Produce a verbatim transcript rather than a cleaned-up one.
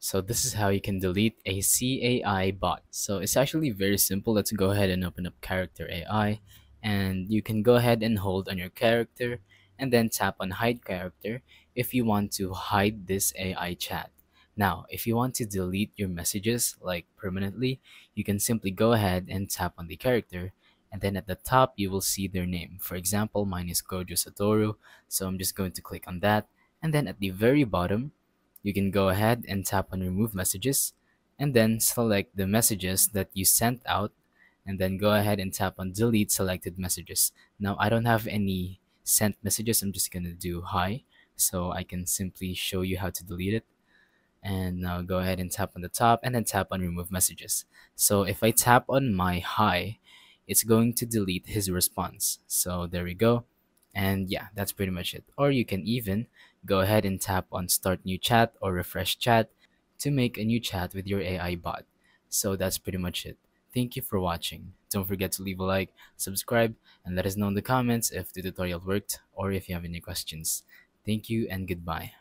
So this is how you can delete a C A I bot. So it's actually very simple. Let's go ahead and open up Character A I, and you can go ahead and hold on your character and then tap on hide character if you want to hide this A I chat. Now, if you want to delete your messages like permanently, you can simply go ahead and tap on the character, and then at the top you will see their name. For example, mine is Gojo Satoru, so I'm just going to click on that, and then at the very bottom you can go ahead and tap on remove messages and then select the messages that you sent out, and then go ahead and tap on delete selected messages. Now I don't have any sent messages, I'm just gonna do hi, so I can simply show you how to delete it. And now go ahead and tap on the top and then tap on remove messages. So if I tap on my hi, it's going to delete his response. So there we go. And yeah, that's pretty much it. Or you can even go ahead and tap on start new chat or refresh chat to make a new chat with your A I bot. So that's pretty much it. Thank you for watching. Don't forget to leave a like, subscribe, and let us know in the comments if the tutorial worked or if you have any questions. Thank you and goodbye.